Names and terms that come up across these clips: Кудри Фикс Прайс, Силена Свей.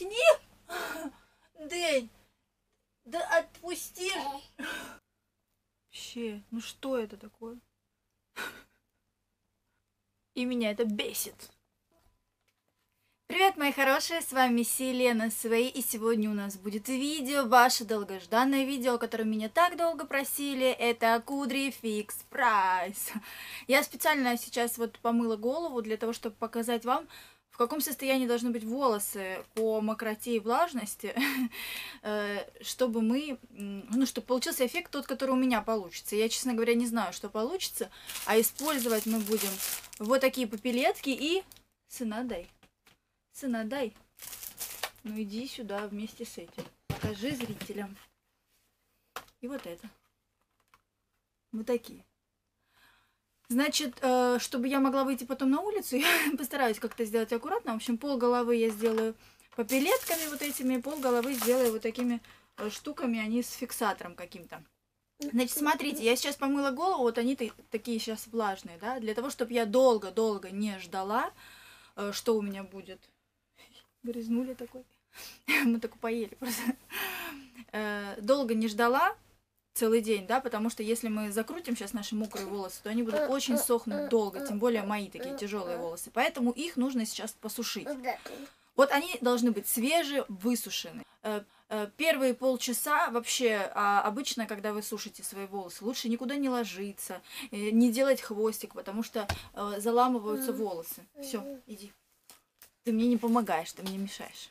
заткни, Дэнь, да отпусти. Вообще, ну что это такое? И меня это бесит. Привет, мои хорошие, с вами Силена Свей, и сегодня у нас будет видео, ваше долгожданное видео, которое меня так долго просили, это Кудри Фикс Прайс. Я специально сейчас вот помыла голову для того, чтобы показать вам, в каком состоянии должны быть волосы по мокроте и влажности, чтобы мы, ну, чтобы получился эффект тот, который у меня получится. Я, честно говоря, не знаю, что получится, а использовать мы будем вот такие папилетки и... Сына, дай. Сына, дай. Ну иди сюда вместе с этим. Покажи зрителям. И вот это. Вот такие. Значит, чтобы я могла выйти потом на улицу, я постараюсь как-то сделать аккуратно. В общем, пол головы я сделаю папилетками вот этими, пол головы сделаю вот такими штуками, они с фиксатором каким-то. Значит, смотрите, я сейчас помыла голову, вот они такие сейчас влажные, да, для того, чтобы я долго-долго не ждала, что у меня будет. Грязнули такой. Мы такой поели просто. Долго не ждала. Целый день, да, потому что если мы закрутим сейчас наши мокрые волосы, то они будут очень сохнуть долго, тем более мои такие тяжелые волосы, поэтому их нужно сейчас посушить. Вот они должны быть свежие, высушены. Первые полчаса вообще, обычно, когда вы сушите свои волосы, лучше никуда не ложиться, не делать хвостик, потому что заламываются волосы. Все, иди. Ты мне не помогаешь, ты мне мешаешь.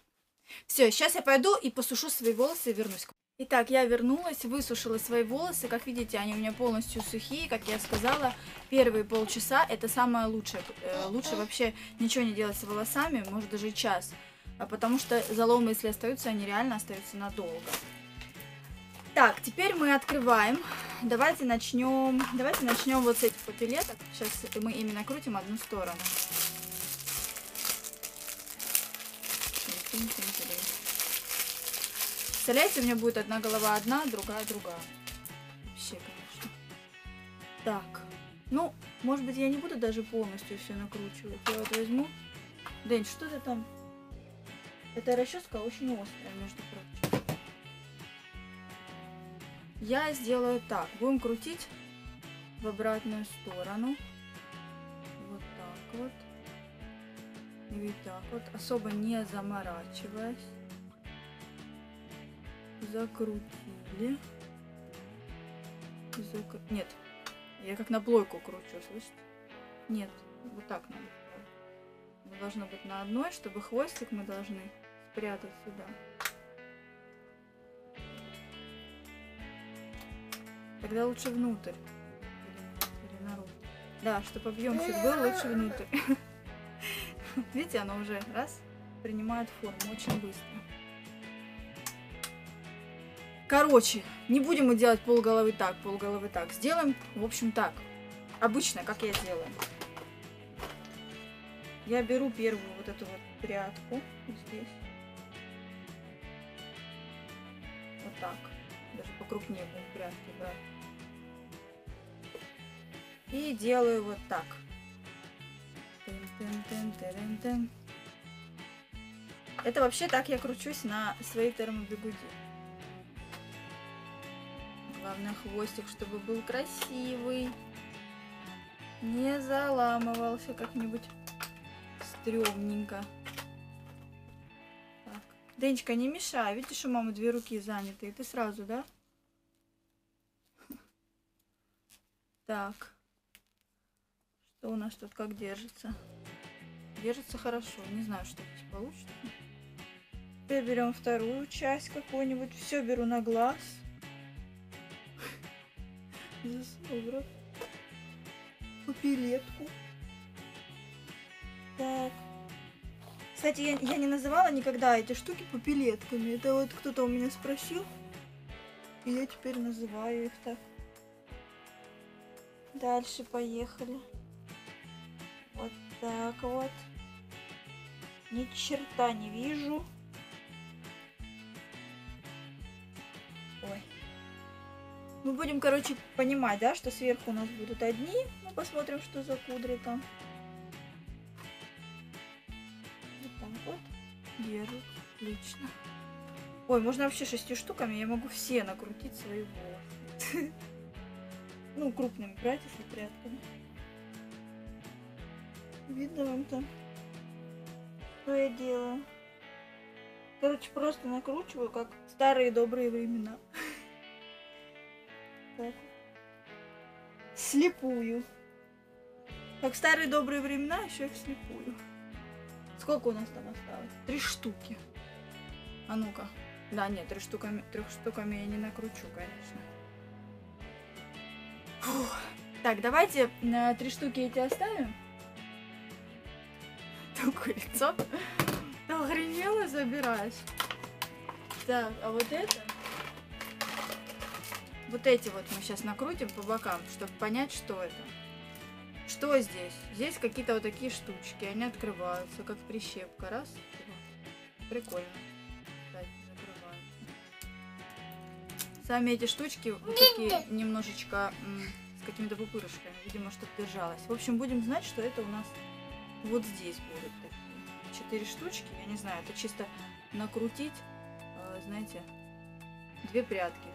Все, сейчас я пойду и посушу свои волосы и вернусь к вам. Итак, я вернулась, высушила свои волосы. Как видите, они у меня полностью сухие. Как я сказала, первые полчаса это самое лучшее. Лучше вообще ничего не делать с волосами, может даже час. Потому что заломы, если остаются, они реально остаются надолго. Так, теперь мы открываем. Давайте начнем вот с этих папилеток. Сейчас мы именно крутим одну сторону. Представляете, у меня будет одна голова одна, другая. Вообще, конечно. Так. Ну, может быть, я не буду даже полностью все накручивать. Я вот возьму. Дэнь, что ты там? Эта расческа очень острая, между прочим. Я сделаю так. Будем крутить в обратную сторону. Вот так вот. И вот так вот. Особо не заморачиваясь. Закрутили. Нет, я как на плойку кручу, слышите? Нет, вот так надо. Должно быть на одной, чтобы хвостик мы должны спрятать сюда. Тогда лучше внутрь. Или наружу. Да, чтобы объемчик был, лучше внутрь. Видите, оно уже раз принимает форму очень быстро. Короче, не будем мы делать полголовы так. Сделаем, в общем, так. Обычно, как я делаю. Я беру первую вот эту вот прядку. Вот здесь. Вот так. Даже покрупнее будем прядки брать. И делаю вот так. Это вообще так я кручусь на своей термобигуди. Главное, хвостик, чтобы был красивый, не заламывался как-нибудь стрёмненько. Так. Денечка, не мешай. Видишь, у мамы две руки заняты. И ты сразу, да? Так. Что у нас тут как держится? Держится хорошо. Не знаю, что здесь получится. Теперь берем вторую часть какую-нибудь. Все беру на глаз. Засобрал папилетку. Так. Кстати, я не называла никогда эти штуки папилетками. Это вот кто-то у меня спросил. И я теперь называю их так. Дальше поехали. Вот так вот. Ни черта не вижу. Ой. Мы будем, короче, понимать, да, что сверху у нас будут одни. Ну, посмотрим, что за кудри там. Вот так вот. Держится. Отлично. Ой, можно вообще 6 штуками, я могу все накрутить свои волосы. Ну, крупными брать, если прядками. Видно вам там, что я делаю. Короче, просто накручиваю, как в старые добрые времена. Так. Слепую. Как в старые добрые времена, еще и вслепую. Сколько у нас там осталось? 3 штуки. А ну-ка. Да, нет, 3 штуками я не накручу, конечно. Фух. Так, давайте на 3 штуки эти оставим. Такое лицо. Ты охренела, забираешь. Так, а вот это? Вот эти вот мы сейчас накрутим по бокам, чтобы понять, что это. Что здесь? Здесь какие-то вот такие штучки. Они открываются, как прищепка. Раз, два. Прикольно. Кстати, закрываются. Сами эти штучки вот такие немножечко с какими-то пупырышками. Видимо, чтобы держалось. В общем, будем знать, что это у нас вот здесь будут такие 4 штучки. Я не знаю, это чисто накрутить, знаете, 2 прядки.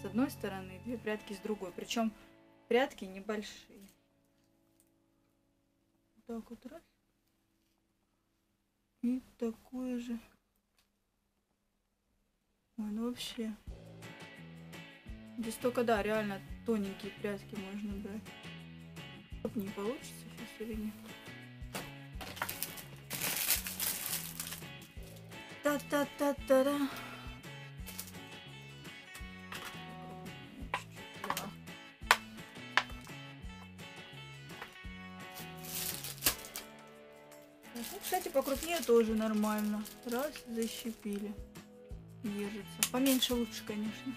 С одной стороны, 2 прядки с другой. Причем прядки небольшие. Так вот раз. И такое же. Ой, ну вообще. Здесь только, да, реально тоненькие прядки можно брать. Чтоб не получится сейчас или нет. Та-та-та-та-да. Кстати, покрупнее тоже нормально. Раз, защипили. Держится. Поменьше лучше, конечно.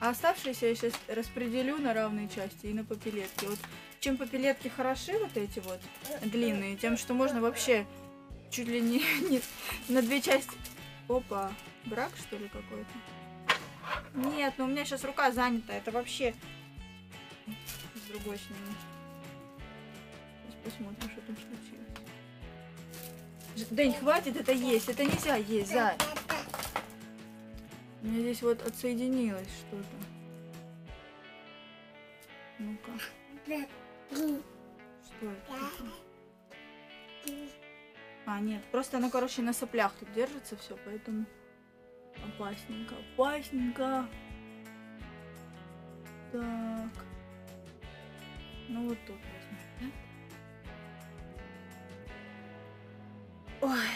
А оставшиеся я сейчас распределю на равные части и на папилетки. Вот чем папилетки хороши, вот эти вот длинные, тем, что можно вообще чуть ли не на 2 части... Опа, брак, что ли, какой-то? Нет, ну у меня сейчас рука занята. Это вообще... С другой сниму. Сейчас посмотрим, что там случилось. Дэнь, хватит это есть, это нельзя есть, Зай. У меня здесь вот отсоединилось что-то. Ну-ка. Что это? А, нет, просто оно, короче, на соплях тут держится все, поэтому опасненько, опасненько. Так. Ну вот тут возьмем. Ой,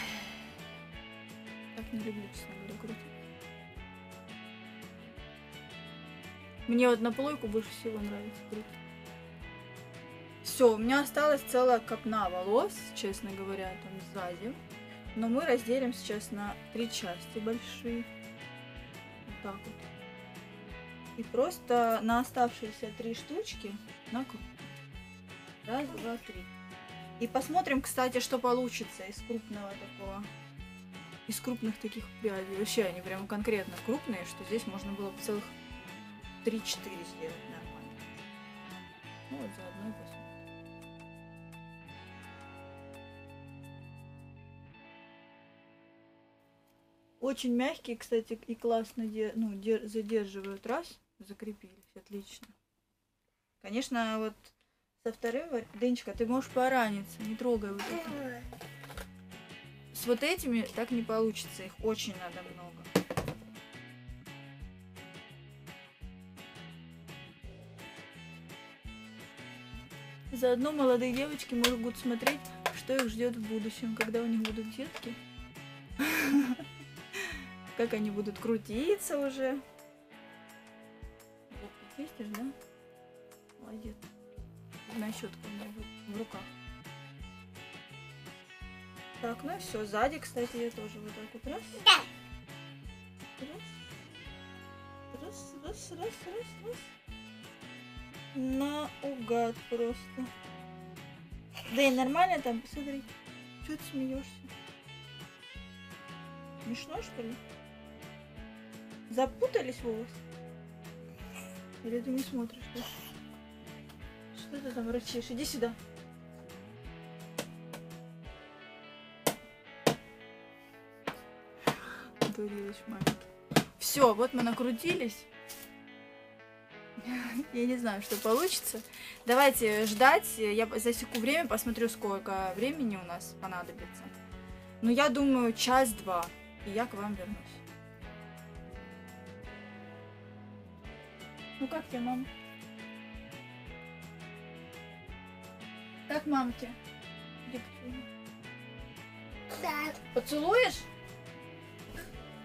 так не люблю, честно говоря, крутить. Мне вот на плойку больше всего нравится крутить. Все, у меня осталась целая копна волос, честно говоря, там сзади. Но мы разделим сейчас на 3 части большие. Вот так вот. И просто на оставшиеся 3 штучки накрутим. Раз, два, три. И посмотрим, кстати, что получится из крупного такого, из крупных таких прядей. Вообще они прям конкретно крупные, что здесь можно было бы целых 3-4 сделать нормально. Ну вот заодно и посмотрим. Очень мягкие, кстати, и классно задерживают. Раз, закрепились, отлично. Конечно, вот... Со вторым вариантом. Денечка, ты можешь пораниться, не трогай вот это. С вот этими так не получится, их очень надо много. Заодно молодые девочки могут смотреть, что их ждет в будущем, когда у них будут детки. Как они будут крутиться уже. Чистишь, да? Молодец. На щетку у меня в руках. Так, ну и все. Сзади, кстати, я тоже вот так вот раз. Да. Раз. Раз, раз, раз, раз, раз. Наугад просто. Да и нормально там, посмотри. Чего ты смеешься? Смешно, что ли? Запутались волосы? Или ты не смотришь? Да? Что ты там рычишь? Иди сюда. накрутились в маленький. Все, вот мы накрутились. Я не знаю, что получится. Давайте ждать. Я засеку время, посмотрю, сколько времени у нас понадобится. Ну, я думаю, час-два. И я к вам вернусь. Ну, как тебе, мам? Как мамке? Да. Поцелуешь?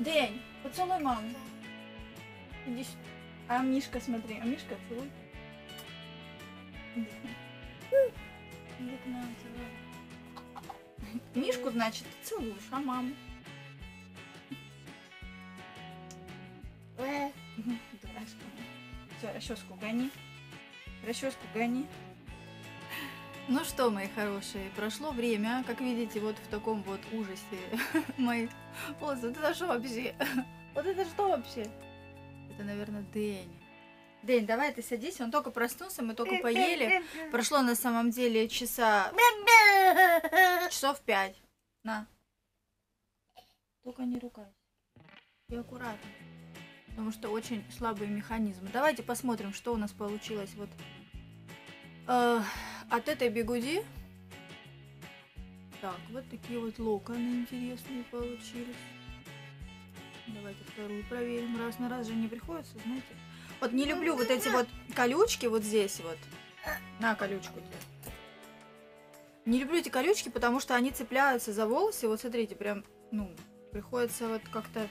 Дэнь, поцелуй маму. Иди сюда. А Мишка, смотри. А Мишка, целуй. Иди к нам. Иди к нам, целуй. Мишку, значит, ты целуешь, а маму? Дурашка. Все, расческу гони. Расческу гони. Ну что, мои хорошие, прошло время, как видите, вот в таком вот ужасе мои волосы. Вот это что вообще? Вот это что вообще? Это, наверное, Дэнь. Дэнь, давай ты садись, он только проснулся, мы только поели. Прошло на самом деле часов 5. На. Только не ругайся. И аккуратно. Потому что очень слабые механизмы. Давайте посмотрим, что у нас получилось вот... От этой бигуди. Так, вот такие вот локоны интересные получились. Давайте вторую проверим. Раз на раз же не приходится, знаете. Вот не люблю вот эти вот колючки вот здесь вот. На колючку. Не люблю эти колючки, потому что они цепляются за волосы. Вот смотрите, прям, ну, приходится вот как-то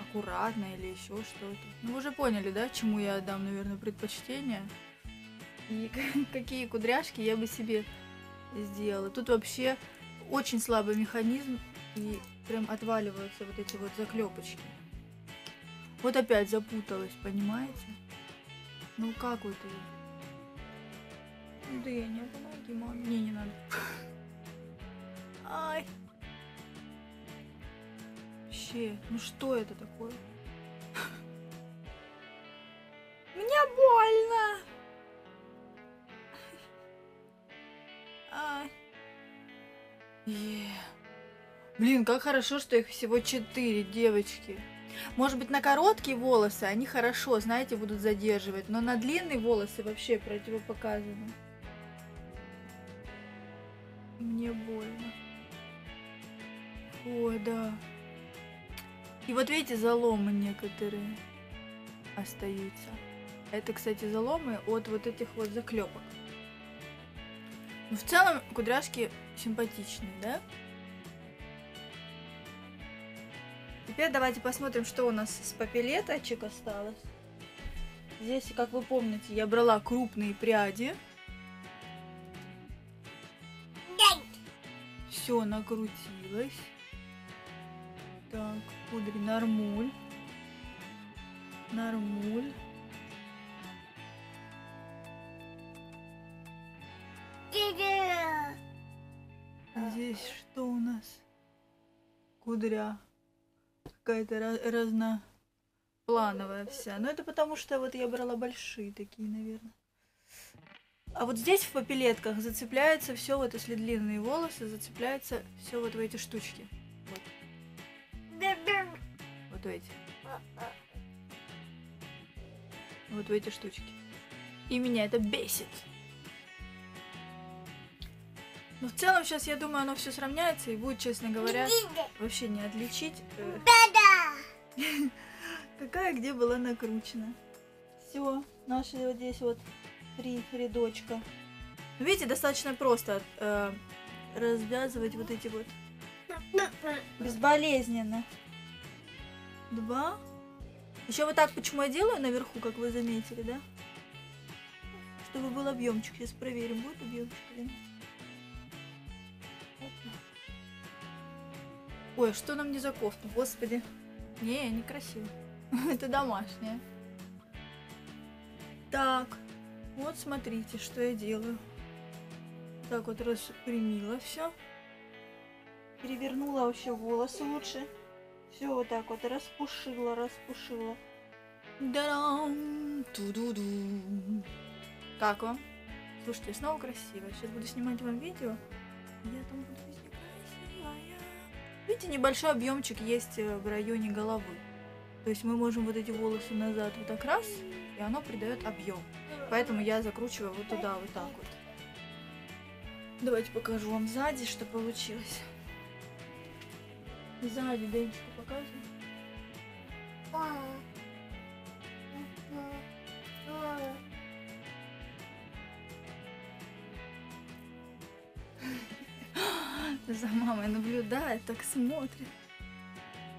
аккуратно или еще что-то. Ну, вы уже поняли, да, чему я отдам, наверное, предпочтение. И какие кудряшки я бы себе сделала. Тут вообще очень слабый механизм. И прям отваливаются вот эти вот заклепочки. Вот опять запуталась, понимаете? Ну как вот ее? Да я не помоги, мам. Мне не надо. Ай. Вообще, ну что это такое? Мне больно! Блин, как хорошо, что их всего 4, девочки. Может быть, на короткие волосы они хорошо, знаете, будут задерживать, но на длинные волосы вообще противопоказано. Мне больно. Ой, да. И вот видите, заломы некоторые остаются. Это, кстати, заломы от вот этих вот заклепок. Но в целом кудряшки симпатичные, да? Теперь давайте посмотрим, что у нас с папилеточек осталось. Здесь, как вы помните, я брала крупные пряди. Все накрутилось. Так, кудри, нормуль. Нормуль. Здесь что у нас? Кудря. Какая-то разноплановая вся. Но это потому, что вот я брала большие такие, наверное. А вот здесь в папилетках зацепляется все, вот если длинные волосы, зацепляется все вот в эти штучки. Вот, вот в эти. Вот в эти штучки. И меня это бесит. Но в целом сейчас, я думаю, оно все сравняется и будет, честно говоря, вообще не отличить. Какая где была накручена. Все, наши вот здесь вот 3 рядочка. Видите, достаточно просто развязывать вот эти вот. Безболезненно. 2. Еще вот так, почему я делаю наверху, как вы заметили, да? Чтобы был объемчик. Сейчас проверим, будет объемчик или нет. Ой, что нам не за кофту, господи. Не, некрасиво. Это домашняя. Так, вот смотрите, что я делаю. Так вот распрямила все. Перевернула вообще волосы лучше. Все вот так вот распушила, распушила. Да-дам! Ту-ду-ду! Как вам? Слушайте, снова красиво. Сейчас буду снимать вам видео. Я там буду везде красивая. Видите, небольшой объемчик есть в районе головы. То есть мы можем вот эти волосы назад вот так раз, и оно придает объем. Поэтому я закручиваю вот туда, вот так вот. Давайте покажу вам сзади, что получилось. Сзади Денчику показываю. За мамой наблюдает, так смотрит.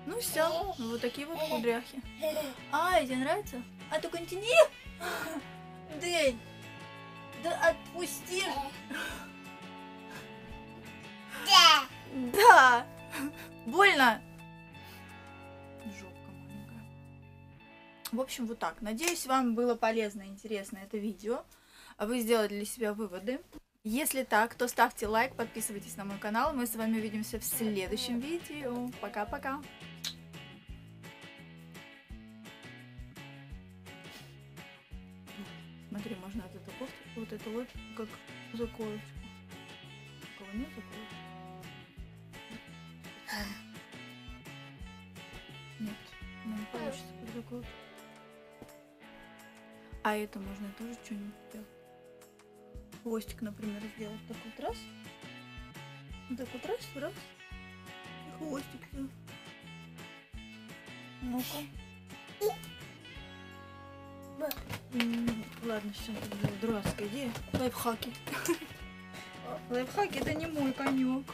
Ну все, вот такие вот кудряхи. Ай, тебе нравится? А ты контини? Дэнь, да отпусти. Да. Да. Больно. Жопка маленькая. В общем, вот так. Надеюсь, вам было полезно и интересно это видео. А вы сделали для себя выводы. Если так, то ставьте лайк, подписывайтесь на мой канал. Мы с вами увидимся в следующем видео. Пока-пока! Смотри, можно от этой кофты, вот это вот, как заколочку. Такого нет, заколочку. Нет, не получится как заколочку. А это можно тоже что-нибудь делать. Хвостик, например, сделать так вот раз, и хвостик. Ну-ка. Ладно, все, дурацкая идея. Лайфхаки. Лайфхаки — это не мой конек.